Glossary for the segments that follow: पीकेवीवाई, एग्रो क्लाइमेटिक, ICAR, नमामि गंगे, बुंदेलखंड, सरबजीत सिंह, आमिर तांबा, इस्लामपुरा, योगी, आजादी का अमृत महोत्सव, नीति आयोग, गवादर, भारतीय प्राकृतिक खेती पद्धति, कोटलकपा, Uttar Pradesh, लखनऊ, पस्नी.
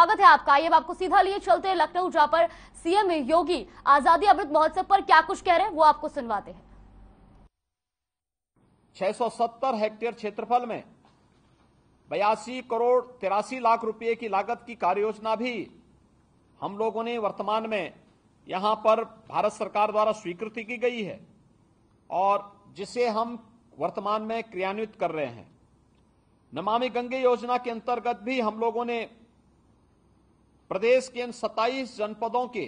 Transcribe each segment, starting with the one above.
स्वागत है आपका। आइए आपको सीधा लिए चलते हैं लखनऊ, जहां पर सीएम योगी आजादी अमृत महोत्सव पर क्या कुछ कह रहे हैं वो आपको सुनवाते हैं। 670 हेक्टेयर क्षेत्रफल में 82 करोड़ 83 लाख रुपए की लागत की कार्य योजना भी हम लोगों ने वर्तमान में यहां पर भारत सरकार द्वारा स्वीकृति की गई है और जिसे हम वर्तमान में क्रियान्वित कर रहे हैं। नमामि गंगे योजना के अंतर्गत भी हम लोगों ने प्रदेश के इन 27 जनपदों के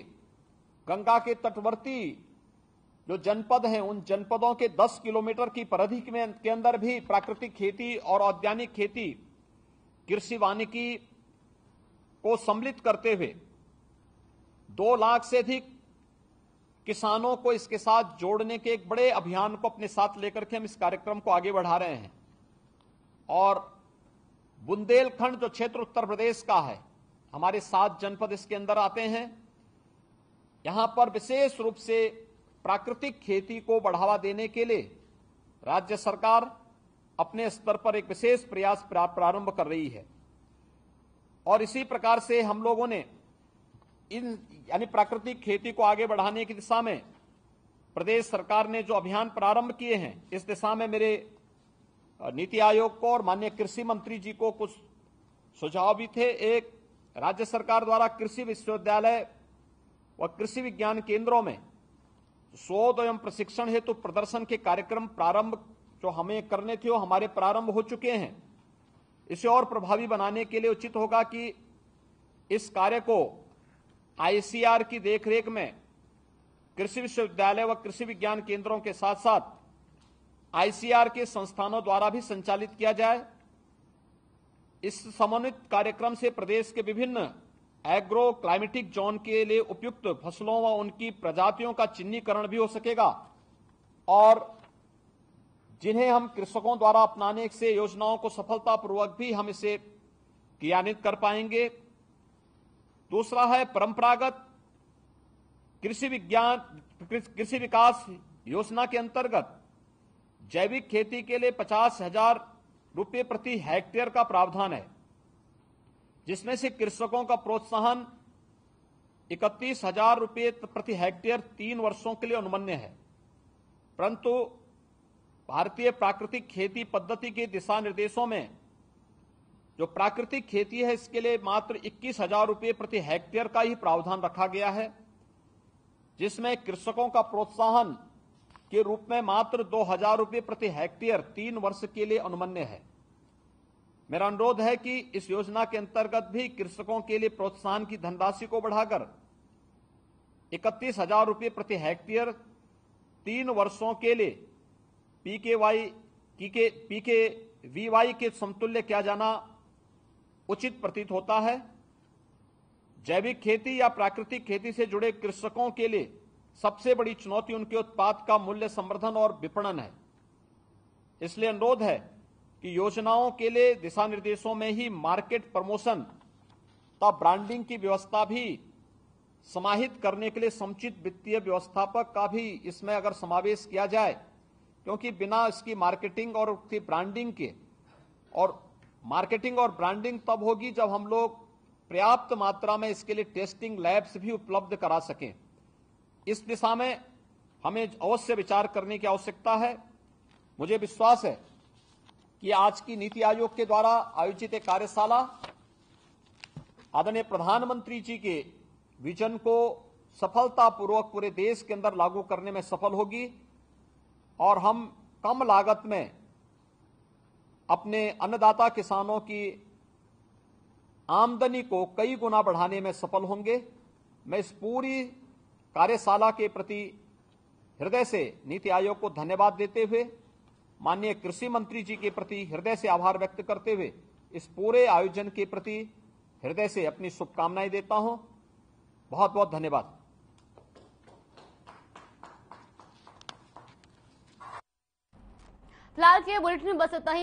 गंगा के तटवर्ती जो जनपद हैं उन जनपदों के 10 किलोमीटर की परिधि के अंदर भी प्राकृतिक खेती और औद्यानिक खेती कृषि वानिकी को सम्मिलित करते हुए 2 लाख से अधिक किसानों को इसके साथ जोड़ने के एक बड़े अभियान को अपने साथ लेकर के हम इस कार्यक्रम को आगे बढ़ा रहे हैं। और बुंदेलखंड जो क्षेत्र उत्तर प्रदेश का है, हमारे 7 जनपद इसके अंदर आते हैं। यहां पर विशेष रूप से प्राकृतिक खेती को बढ़ावा देने के लिए राज्य सरकार अपने स्तर पर एक विशेष प्रयास प्रारंभ कर रही है और इसी प्रकार से हम लोगों ने इन यानी प्राकृतिक खेती को आगे बढ़ाने की दिशा में प्रदेश सरकार ने जो अभियान प्रारंभ किए हैं, इस दिशा में मेरे नीति आयोग को और माननीय कृषि मंत्री जी को कुछ सुझाव भी थे। एक, राज्य सरकार द्वारा कृषि विश्वविद्यालय व कृषि विज्ञान केंद्रों में शोध एवं प्रशिक्षण हेतु प्रदर्शन के कार्यक्रम प्रारंभ जो हमें करने थे वो हमारे प्रारंभ हो चुके हैं। इसे और प्रभावी बनाने के लिए उचित होगा कि इस कार्य को ICAR की देखरेख में कृषि विश्वविद्यालय व कृषि विज्ञान केंद्रों के साथ साथ ICAR के संस्थानों द्वारा भी संचालित किया जाए। इस समन्वित कार्यक्रम से प्रदेश के विभिन्न एग्रो क्लाइमेटिक जोन के लिए उपयुक्त फसलों व उनकी प्रजातियों का चिन्हीकरण भी हो सकेगा और जिन्हें हम कृषकों द्वारा अपनाने से योजनाओं को सफलतापूर्वक भी हम इसे क्रियान्वित कर पाएंगे। दूसरा है परंपरागत कृषि विकास योजना के अंतर्गत जैविक खेती के लिए 50,000 रुपये प्रति हेक्टेयर का प्रावधान है, जिसमें से कृषकों का प्रोत्साहन 31,000 रुपये प्रति हेक्टेयर 3 वर्षों के लिए अनुमन्य है। परंतु भारतीय प्राकृतिक खेती पद्धति के दिशा निर्देशों में जो प्राकृतिक खेती है इसके लिए मात्र 21,000 रुपये प्रति हेक्टेयर का ही प्रावधान रखा गया है, जिसमें कृषकों का प्रोत्साहन के रूप में मात्र 2,000 रुपये प्रति हेक्टेयर 3 वर्ष के लिए अनुमन्य है। मेरा अनुरोध है कि इस योजना के अंतर्गत भी कृषकों के लिए प्रोत्साहन की धनराशि को बढ़ाकर 31,000 रुपये प्रति हेक्टेयर 3 वर्षों के लिए पीकेवीवाई के समतुल्य किया जाना उचित प्रतीत होता है। जैविक खेती या प्राकृतिक खेती से जुड़े कृषकों के लिए सबसे बड़ी चुनौती उनके उत्पाद का मूल्य संवर्धन और विपणन है। इसलिए अनुरोध है कि योजनाओं के लिए दिशा निर्देशों में ही मार्केट प्रमोशन तथा ब्रांडिंग की व्यवस्था भी समाहित करने के लिए समुचित वित्तीय व्यवस्थापक का भी इसमें अगर समावेश किया जाए, क्योंकि बिना इसकी मार्केटिंग और उसकी ब्रांडिंग के, और मार्केटिंग और ब्रांडिंग तब होगी जब हम लोग पर्याप्त मात्रा में इसके लिए टेस्टिंग लैब्स भी उपलब्ध करा सकें। इस दिशा में हमें अवश्य विचार करने की आवश्यकता है। मुझे विश्वास है कि आज की नीति आयोग के द्वारा आयोजित एक कार्यशाला आदरणीय प्रधानमंत्री जी के विजन को सफलतापूर्वक पूरे देश के अंदर लागू करने में सफल होगी और हम कम लागत में अपने अन्नदाता किसानों की आमदनी को कई गुना बढ़ाने में सफल होंगे। मैं इस पूरी कार्यशाला के प्रति हृदय से नीति आयोग को धन्यवाद देते हुए, माननीय कृषि मंत्री जी के प्रति हृदय से आभार व्यक्त करते हुए, इस पूरे आयोजन के प्रति हृदय से अपनी शुभकामनाएं देता हूं। बहुत बहुत धन्यवाद। फिलहाल के बुलेटिन में बस इतना ही।